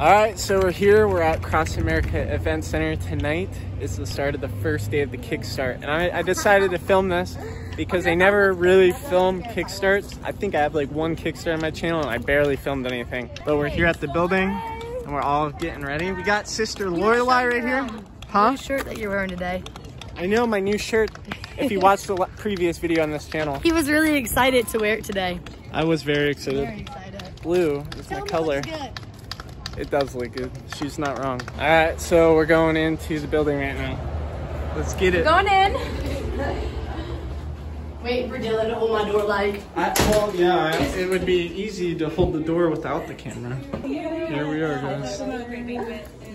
Alright, so we're here. We're at Cross America Event Center. Tonight is the start of the first day of the Kickstart. And I decided to film this because I never really filmed Kickstarts. I think I have like one Kickstart on my channel and I barely filmed anything. But we're here at the building and we're all getting ready. We got Sister Lorelei right here. Huh? New shirt that you're wearing today. I know, my new shirt. If you watched the previous video on this channel. He was really excited to wear it today. I was very excited. Very excited. Blue is my color. It does look good. She's not wrong. All right, so we're going into the building right now. Let's get it. Going in. Waiting for Dylan to hold my door like. Well, yeah, it would be easy to hold the door without the camera. Here we are, guys.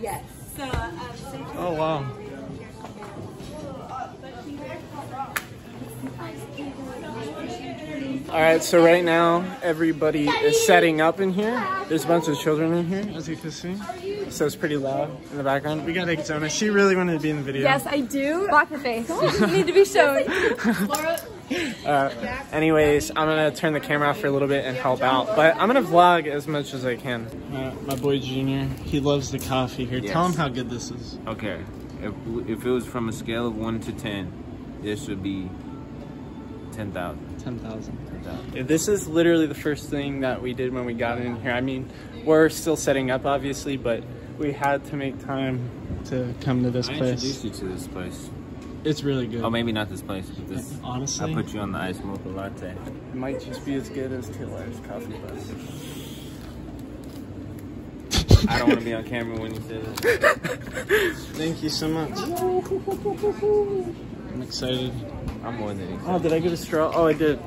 Yes. Oh, wow. All right, so right now everybody is setting up in here. There's a bunch of children in here, as you can see. So it's pretty loud in the background. We got Exona. She really wanted to be in the video. Yes, I do. Block her face. You need to be shown. Anyways, I'm gonna turn the camera off for a little bit and help out, but I'm gonna vlog as much as I can. My boy Junior, he loves the coffee here. Yes. Tell him how good this is. Okay, if it was from a scale of 1 to 10, this would be 10,000. 10,000. 10,000. This is literally the first thing that we did when we got in here. I mean, we're still setting up, obviously, but we had to make time to come to this place. I introduced you to this place. It's really good. Oh, maybe not this place. This, honestly, I put you on the iced mocha latte. It might just be as good as Taylor's coffee bus. I don't want to be on camera when you say that. Thank you so much. I'm excited. I'm more than excited. Oh, did I get a straw? Oh, I did.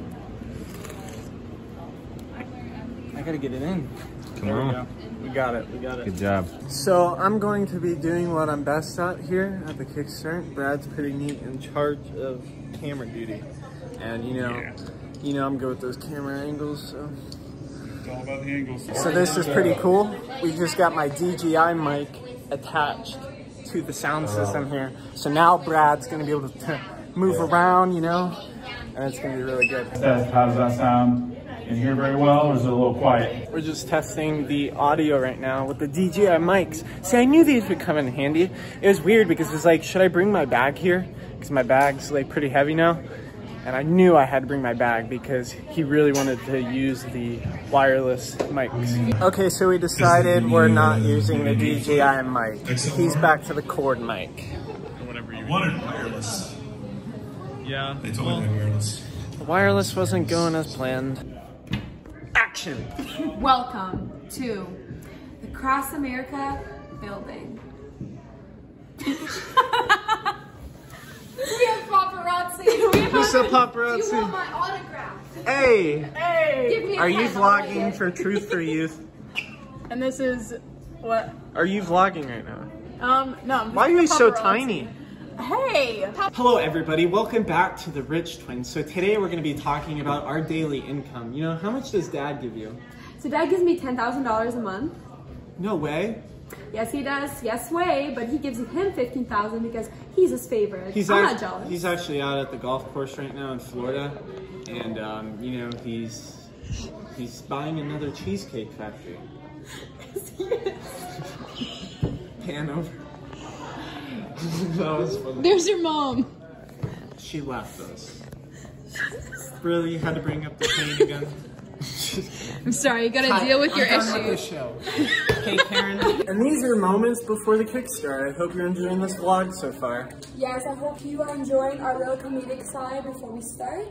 I gotta get it in. Come on. We got it. We got it. Good job. So I'm going to be doing what I'm best at here at the Kickstart. Brad's pretty neat in charge of camera duty, and you know I'm good with those camera angles. So it's all about the angles. So this is pretty cool. We just got my DJI mic attached to the sound system here. So now Brad's gonna be able to move around, you know, and it's gonna be really good. How does that sound? Can you hear very well, or is it a little quiet? We're just testing the audio right now with the DJI mics. See, I knew these would come in handy. It was weird because it's like, should I bring my bag here? Because my bag's like pretty heavy now. And I knew I had to bring my bag because he really wanted to use the wireless mics. Okay, so we decided we're not using the DJI mic. He's back to the cord mic. Whatever you wanted wireless. Yeah. They told me wireless. The wireless wasn't going as planned. Action. Welcome to the Cross America building. We have paparazzi. What's up, paparazzi? Do you want my autograph? Hey. Hey. Are you vlogging for Truth for Youth? And this is what? Are you vlogging right now? No. Why are you so tiny? Hey! Hello everybody, welcome back to the Rich Twins. So today we're going to be talking about our daily income. You know, how much does Dad give you? So Dad gives me $10,000 a month. No way. Yes he does, yes way, but he gives him $15,000 because he's his favorite. I'm not jealous. He's actually out at the golf course right now in Florida, and you know, he's buying another cheesecake factory. Yes. Pan over. That was funny. There's your mom. She left us. Really, you had to bring up the pain again. I'm sorry, you gotta deal with your issues. Okay, Karen. And these are moments before the Kickstart. I hope you're enjoying this vlog so far. Yes, I hope you are enjoying our real comedic side before we start.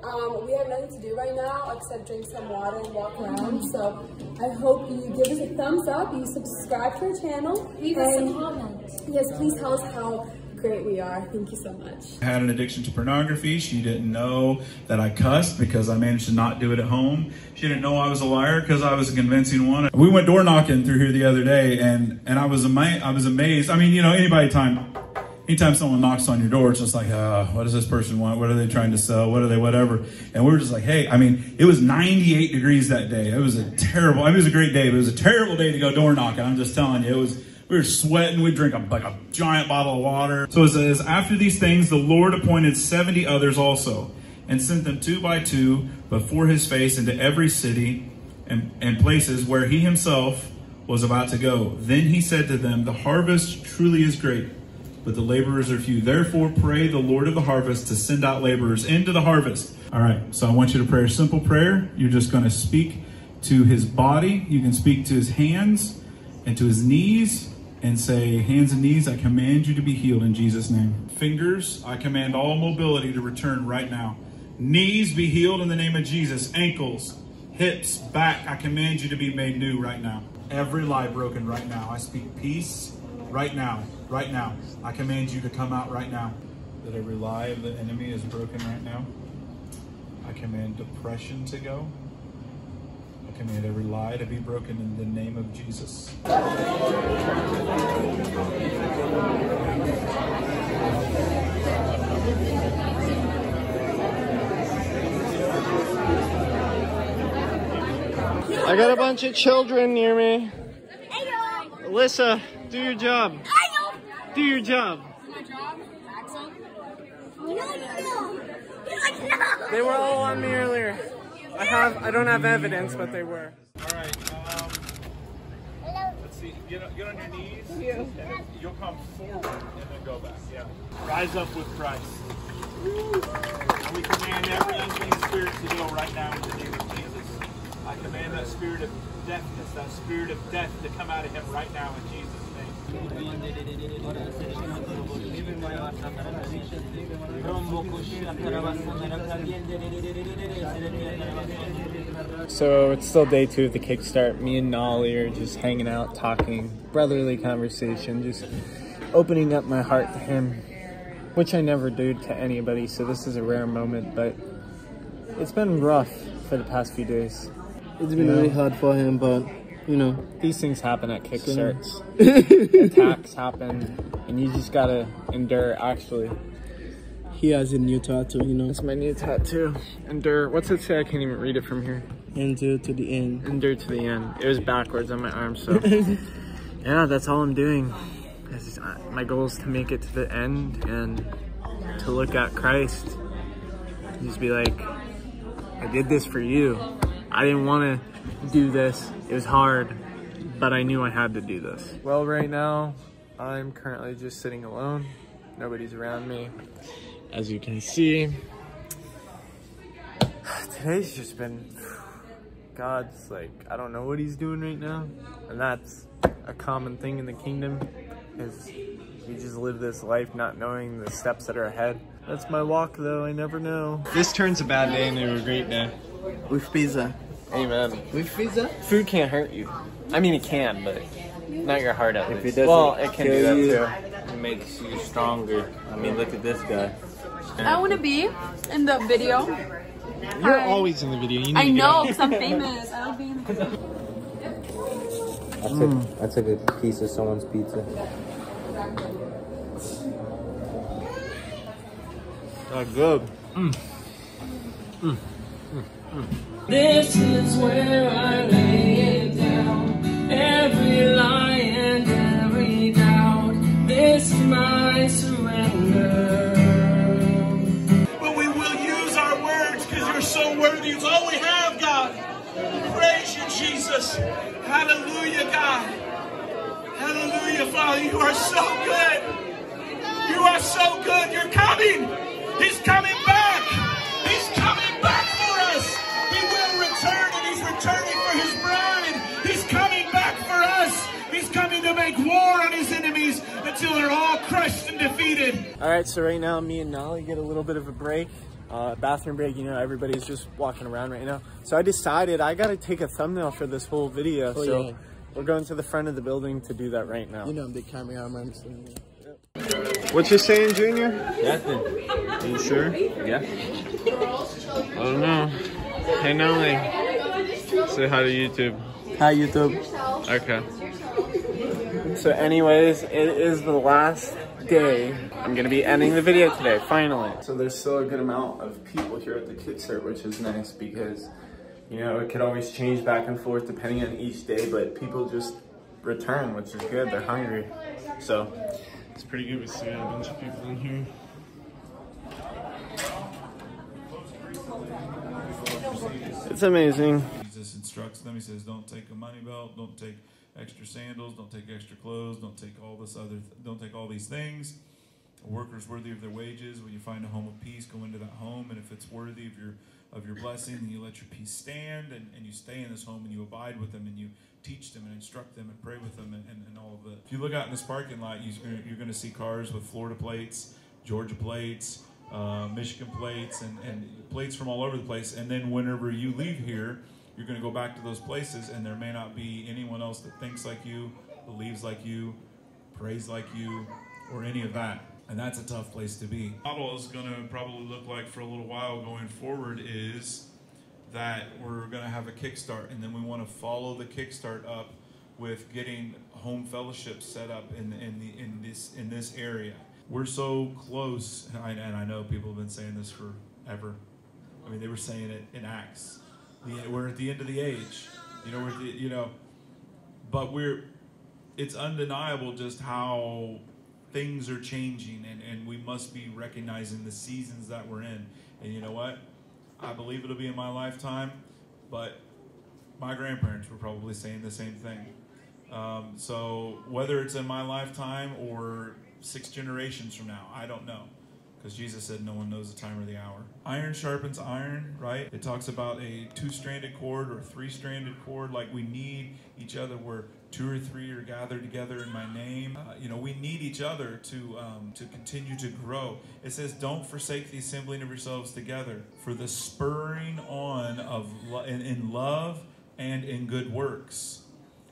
We have nothing to do right now except drink some water and walk around. So I hope you give us a thumbs up, you subscribe to our channel. Leave us some comments. Yes, please tell us how great we are. Thank you so much. I had an addiction to pornography. She didn't know that I cussed because I managed to not do it at home. She didn't know I was a liar because I was a convincing one. We went door knocking through here the other day, and I was amazed. I mean, you know, anytime someone knocks on your door, it's just like, what does this person want? What are they trying to sell? What are they, whatever? And we were just like, hey, I mean, it was 98 degrees that day. It was a terrible, I mean, it was a great day, but it was a terrible day to go door knocking. I'm just telling you, we were sweating. We drank like a giant bottle of water. So it says, after these things, the Lord appointed 70 others also and sent them 2 by 2 before his face into every city and places where he himself was about to go. Then he said to them, the harvest truly is great, but the laborers are few. Therefore, pray the Lord of the harvest to send out laborers into the harvest. All right, so I want you to pray a simple prayer. You're just going to speak to his body. You can speak to his hands and to his knees and say, hands and knees, I command you to be healed in Jesus' name. Fingers, I command all mobility to return right now. Knees, be healed in the name of Jesus. Ankles, hips, back, I command you to be made new right now. Every lie broken right now. I speak peace right now, right now. I command you to come out right now. That every lie of the enemy is broken right now. I command depression to go. I command every lie to be broken in the name of Jesus. I got a bunch of children near me. Alyssa, do your job. Do your job. They were all on me earlier. I don't have evidence, but they were. All right. Let's see. Get on your knees. And you'll come forward and then go back. Yeah. Rise up with Christ. And we command every unclean spirit to go right now in the name of Jesus. I command that spirit of deafness, that spirit of death to come out of him right now in Jesus' name. So it's still day two of the kickstart. Me and Nolly are just hanging out, talking, brotherly conversation, just opening up my heart to him, which I never do to anybody, so this is a rare moment, but it's been rough for the past few days. It's been really hard for him, but, you know. These things happen at kickstarts. Attacks happen, and you just gotta endure, actually. He has a new tattoo, you know. It's my new tattoo. Endure. What's it say? I can't even read it from here. Endure to the end. Endure to the end. It was backwards on my arm, so. Yeah, that's all I'm doing. My goal is to make it to the end and to look at Christ. Just be like, I did this for you. I didn't want to do this. It was hard, but I knew I had to do this. Well, right now, I'm currently just sitting alone. Nobody's around me, as you can see. Today's just been, God's like, I don't know what he's doing right now. And that's a common thing in the kingdom, is we just live this life not knowing the steps that are ahead. That's my walk, though. I never know. This turns a bad day into a great day. With pizza. Amen. With pizza? Food can't hurt you. I mean, it can, but not your heart out. If it doesn't, well, it can do that too. It makes you stronger. I mean, look at this guy. I want to be in the video. You're always in the video. You need I know, because I'm famous. I'll be in the video. I took a piece of someone's pizza. That's good. This is where I lay it down, every lie and every doubt. This is my surrender. But we will use our words, because you're so worthy. It's all we have, God. Praise you, Jesus. Hallelujah, God. Hallelujah, Father. You are so good. You are so good. You're coming. He's coming back. He's coming back for us. He will return, and he's returning for his bride. He's coming back for us. He's coming to make war on his enemies until they're all crushed and defeated. All right, so right now, me and Nolly get a little bit of a break. Bathroom break, you know, everybody's just walking around right now. So I decided I gotta take a thumbnail for this whole video. Oh, so yeah. We're going to the front of the building to do that right now. You know, I'm the cameraman. What you saying, Junior? Nothing. Are you sure? Yeah. Oh no. Hey Nolly. Say hi to YouTube. Hi YouTube. Okay. So anyways, it is the last day. I'm gonna be ending the video today, finally. So there's still a good amount of people here at the kickstart, which is nice because, you know, it could always change back and forth depending on each day, but people just return, which is good. They're hungry. So it's pretty good. We see a bunch of people in here. It's amazing. Jesus instructs them. He says, don't take a money belt, don't take extra sandals, don't take extra clothes, don't take all this other, don't take all these things. A worker is worthy of their wages. When you find a home of peace, go into that home, and if it's worthy of your blessing, then you let your peace stand, and you stay in this home, and you abide with them, and you teach them, and instruct them, and pray with them, and all of it. If you look out in this parking lot, you're going to see cars with Florida plates, Georgia plates, Michigan plates, and plates from all over the place, and then whenever you leave here, you're going to go back to those places, and there may not be anyone else that thinks like you, believes like you, prays like you, or any of that. And that's a tough place to be. The model is going to probably look like for a little while going forward is that we're going to have a kickstart, and then we want to follow the kickstart up with getting home fellowships set up in this area. We're so close, and I know people have been saying this forever. I mean, they were saying it in Acts. We're at the end of the age, but it's undeniable just how things are changing, and we must be recognizing the seasons that we're in. And you know what? I believe it'll be in my lifetime, but my grandparents were probably saying the same thing. So whether it's in my lifetime or 6 generations from now, I don't know. Because Jesus said no one knows the time or the hour. Iron sharpens iron, right? It talks about a 2-stranded cord or a 3-stranded cord. Like, we need each other where 2 or 3 are gathered together in my name. We need each other to continue to grow. It says, don't forsake the assembling of yourselves together for the spurring on of in love and in good works.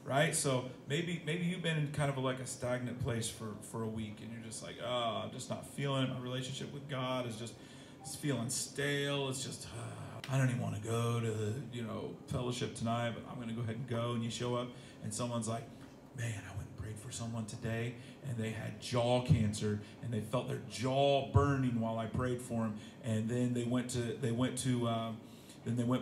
Right? So maybe you've been in kind of a stagnant place for a week, and you're just like, oh, I'm just not feeling it. My relationship with God is just, it's feeling stale. It's just, I don't even want to go to the, fellowship tonight, but I'm going to go ahead and go. And you show up, and someone's like, man, I went and prayed for someone today, and they had jaw cancer, and they felt their jaw burning while I prayed for them. And then they went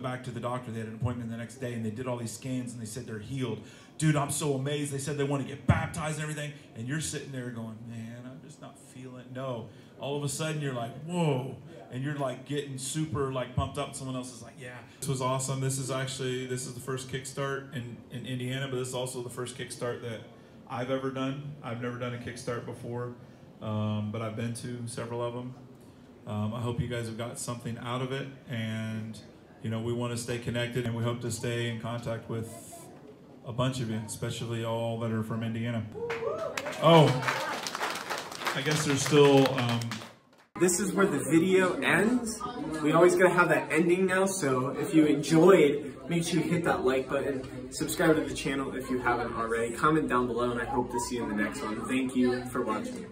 back to the doctor. They had an appointment the next day, and they did all these scans, and they said they're healed. Dude, I'm so amazed. They said they want to get baptized and everything. And you're sitting there going, man, I'm just not feeling it. No. All of a sudden, you're like, whoa. And you're like getting super pumped up. Someone else is like, yeah. This was awesome. This is the first kickstart in Indiana, but this is also the first kickstart that I've ever done. I've never done a kickstart before, but I've been to several of them. I hope you guys have got something out of it. And, we want to stay connected, and we hope to stay in contact with a bunch of you, especially all that are from Indiana. Oh, I guess there's still... This is where the video ends. We always gotta have that ending now, so if you enjoyed, make sure you hit that like button, subscribe to the channel if you haven't already, comment down below, and I hope to see you in the next one. Thank you for watching.